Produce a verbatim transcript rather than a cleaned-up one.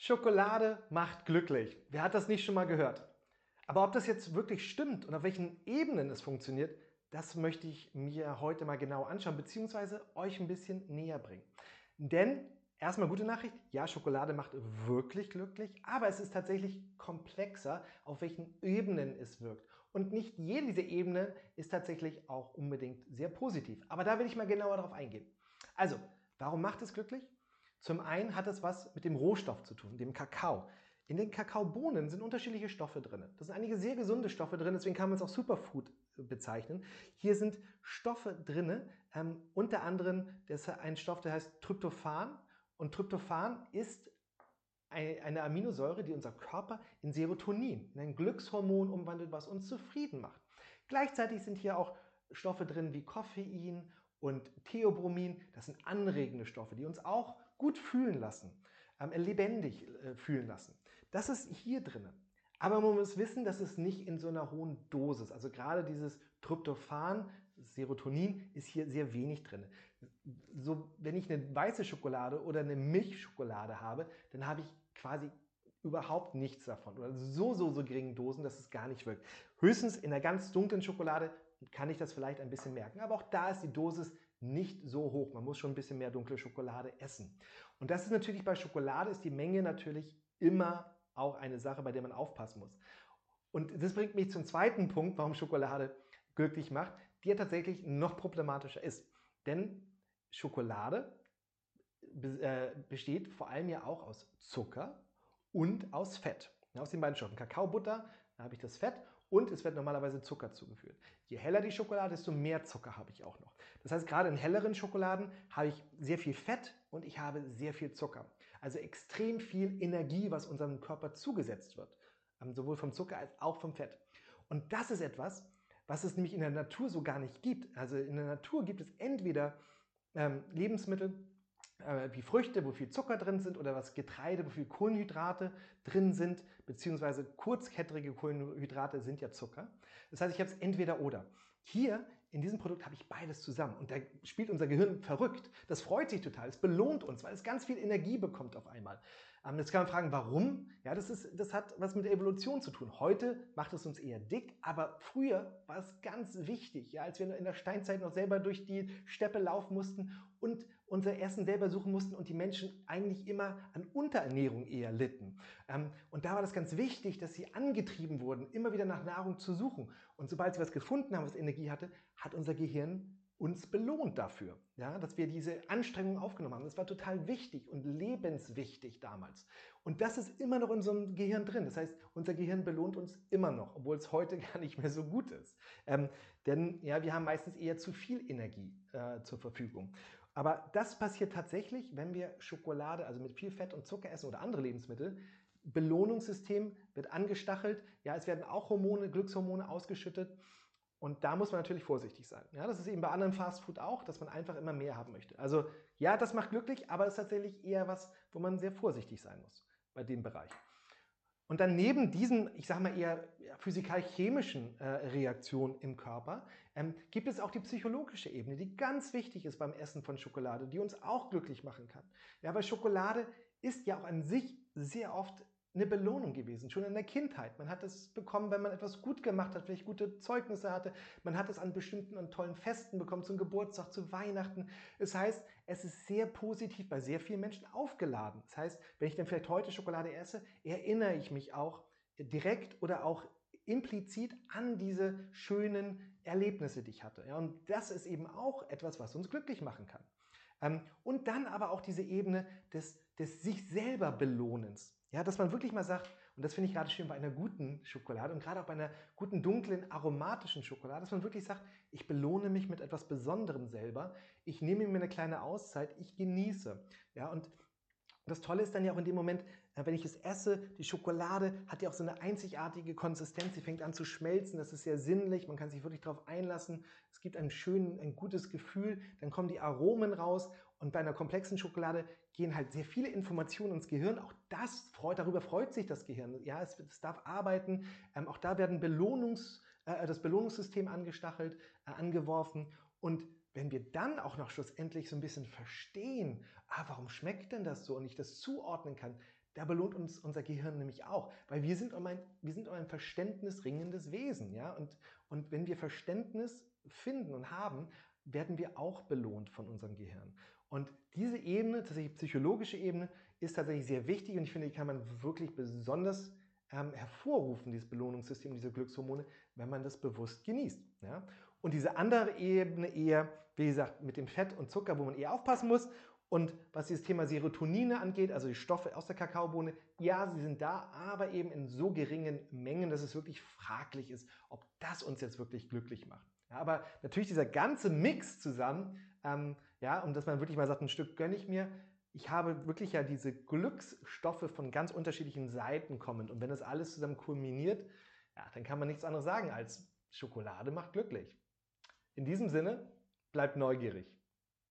Schokolade macht glücklich. Wer hat das nicht schon mal gehört? Aber ob das jetzt wirklich stimmt und auf welchen Ebenen es funktioniert, das möchte ich mir heute mal genau anschauen bzw. euch ein bisschen näher bringen. Denn erstmal gute Nachricht, ja, Schokolade macht wirklich glücklich, aber es ist tatsächlich komplexer, auf welchen Ebenen es wirkt. Und nicht jede dieser Ebenen ist tatsächlich auch unbedingt sehr positiv. Aber da will ich mal genauer drauf eingehen. Also, warum macht es glücklich? Zum einen hat es was mit dem Rohstoff zu tun, dem Kakao. In den Kakaobohnen sind unterschiedliche Stoffe drin. Da sind einige sehr gesunde Stoffe drin, deswegen kann man es auch Superfood bezeichnen. Hier sind Stoffe drin, ähm, unter anderem das ist ein Stoff, der heißt Tryptophan. Und Tryptophan ist eine Aminosäure, die unser Körper in Serotonin, in ein Glückshormon umwandelt, was uns zufrieden macht. Gleichzeitig sind hier auch Stoffe drin wie Koffein und Theobromin, das sind anregende Stoffe, die uns auch gut fühlen lassen, ähm, lebendig äh, fühlen lassen. Das ist hier drin. Aber man muss wissen, dass es nicht in so einer hohen Dosis, also gerade dieses Tryptophan, Serotonin, ist hier sehr wenig drin. So, wenn ich eine weiße Schokolade oder eine Milchschokolade habe, dann habe ich quasi überhaupt nichts davon oder so, so, so geringen Dosen, dass es gar nicht wirkt. Höchstens in einer ganz dunklen Schokolade kann ich das vielleicht ein bisschen merken. Aber auch da ist die Dosis nicht so hoch. Man muss schon ein bisschen mehr dunkle Schokolade essen. Und das ist natürlich bei Schokolade, ist die Menge natürlich immer auch eine Sache, bei der man aufpassen muss. Und das bringt mich zum zweiten Punkt, warum Schokolade glücklich macht, die ja tatsächlich noch problematischer ist. Denn Schokolade besteht vor allem ja auch aus Zucker und aus Fett. Aus den beiden Stoffen. Kakaobutter, da habe ich das Fett und es wird normalerweise Zucker zugeführt. Je heller die Schokolade, desto mehr Zucker habe ich auch noch. Das heißt, gerade in helleren Schokoladen habe ich sehr viel Fett und ich habe sehr viel Zucker. Also extrem viel Energie, was unserem Körper zugesetzt wird. Sowohl vom Zucker als auch vom Fett. Und das ist etwas, was es nämlich in der Natur so gar nicht gibt. Also in der Natur gibt es entweder ähm, Lebensmittel, wie Früchte, wo viel Zucker drin sind oder was Getreide, wo viel Kohlenhydrate drin sind, beziehungsweise kurzkettrige Kohlenhydrate sind ja Zucker. Das heißt, ich habe es entweder oder. Hier in diesem Produkt habe ich beides zusammen und da spielt unser Gehirn verrückt. Das freut sich total, es belohnt uns, weil es ganz viel Energie bekommt auf einmal. Jetzt kann man fragen, warum? Ja, das ist, das hat was mit der Evolution zu tun. Heute macht es uns eher dick, aber früher war es ganz wichtig, ja, als wir in der Steinzeit noch selber durch die Steppe laufen mussten und unser Essen selber suchen mussten und die Menschen eigentlich immer an Unterernährung eher litten. Und da war das ganz wichtig, dass sie angetrieben wurden, immer wieder nach Nahrung zu suchen. Und sobald sie was gefunden haben, was Energie hatte, hat unser Gehirn uns belohnt dafür, ja, dass wir diese Anstrengung aufgenommen haben. Das war total wichtig und lebenswichtig damals. Und das ist immer noch in unserem Gehirn drin. Das heißt, unser Gehirn belohnt uns immer noch, obwohl es heute gar nicht mehr so gut ist. Ähm, denn ja, wir haben meistens eher zu viel Energie äh, zur Verfügung. Aber das passiert tatsächlich, wenn wir Schokolade, also mit viel Fett und Zucker essen oder andere Lebensmittel. Belohnungssystem wird angestachelt. Ja, es werden auch Hormone, Glückshormone ausgeschüttet. Und da muss man natürlich vorsichtig sein. Ja, das ist eben bei anderen Fastfood auch, dass man einfach immer mehr haben möchte. Also ja, das macht glücklich, aber es ist tatsächlich eher was, wo man sehr vorsichtig sein muss bei dem Bereich. Und dann neben diesen, ich sage mal eher physikal-chemischen äh, Reaktionen im Körper, ähm, gibt es auch die psychologische Ebene, die ganz wichtig ist beim Essen von Schokolade, die uns auch glücklich machen kann. Ja, weil Schokolade ist ja auch an sich sehr oft eine Belohnung gewesen, schon in der Kindheit. Man hat es bekommen, wenn man etwas gut gemacht hat, vielleicht gute Zeugnisse hatte. Man hat es an bestimmten und tollen Festen bekommen, zum Geburtstag, zu Weihnachten. Das heißt, es ist sehr positiv bei sehr vielen Menschen aufgeladen. Das heißt, wenn ich dann vielleicht heute Schokolade esse, erinnere ich mich auch direkt oder auch implizit an diese schönen Erlebnisse, die ich hatte. Ja, und das ist eben auch etwas, was uns glücklich machen kann. Und dann aber auch diese Ebene des, des sich selber Belohnens. Ja, dass man wirklich mal sagt, und das finde ich gerade schön bei einer guten Schokolade und gerade auch bei einer guten, dunklen, aromatischen Schokolade, dass man wirklich sagt, ich belohne mich mit etwas Besonderem selber, ich nehme mir eine kleine Auszeit, ich genieße. Ja, und das Tolle ist dann ja auch in dem Moment, wenn ich es esse, die Schokolade hat ja auch so eine einzigartige Konsistenz, sie fängt an zu schmelzen, das ist sehr sinnlich, man kann sich wirklich darauf einlassen, es gibt ein schönes, ein gutes Gefühl, dann kommen die Aromen raus und bei einer komplexen Schokolade gehen halt sehr viele Informationen ins Gehirn, auch das freut, darüber freut sich das Gehirn, ja, es, es darf arbeiten, ähm, auch da werden Belohnungs, äh, das Belohnungssystem angestachelt, äh, angeworfen und wenn wir dann auch noch schlussendlich so ein bisschen verstehen, ah, warum schmeckt denn das so und ich das zuordnen kann, da belohnt uns unser Gehirn nämlich auch, weil wir sind um ein, wir sind um ein verständnisringendes Wesen, ja, und, und wenn wir Verständnis finden und haben, werden wir auch belohnt von unserem Gehirn. Und diese Ebene, tatsächlich psychologische Ebene, ist tatsächlich sehr wichtig und ich finde, die kann man wirklich besonders ähm, hervorrufen, dieses Belohnungssystem, diese Glückshormone, wenn man das bewusst genießt. Ja? Und diese andere Ebene eher, wie gesagt, mit dem Fett und Zucker, wo man eher aufpassen muss. Und was dieses Thema Serotonine angeht, also die Stoffe aus der Kakaobohne, ja, sie sind da, aber eben in so geringen Mengen, dass es wirklich fraglich ist, ob das uns jetzt wirklich glücklich macht. Ja, aber natürlich dieser ganze Mix zusammen, ähm, ja, und dass man wirklich mal sagt, ein Stück gönne ich mir. Ich habe wirklich ja diese Glücksstoffe von ganz unterschiedlichen Seiten kommend. Und wenn das alles zusammen kulminiert, ja, dann kann man nichts anderes sagen als Schokolade macht glücklich. In diesem Sinne, bleibt neugierig.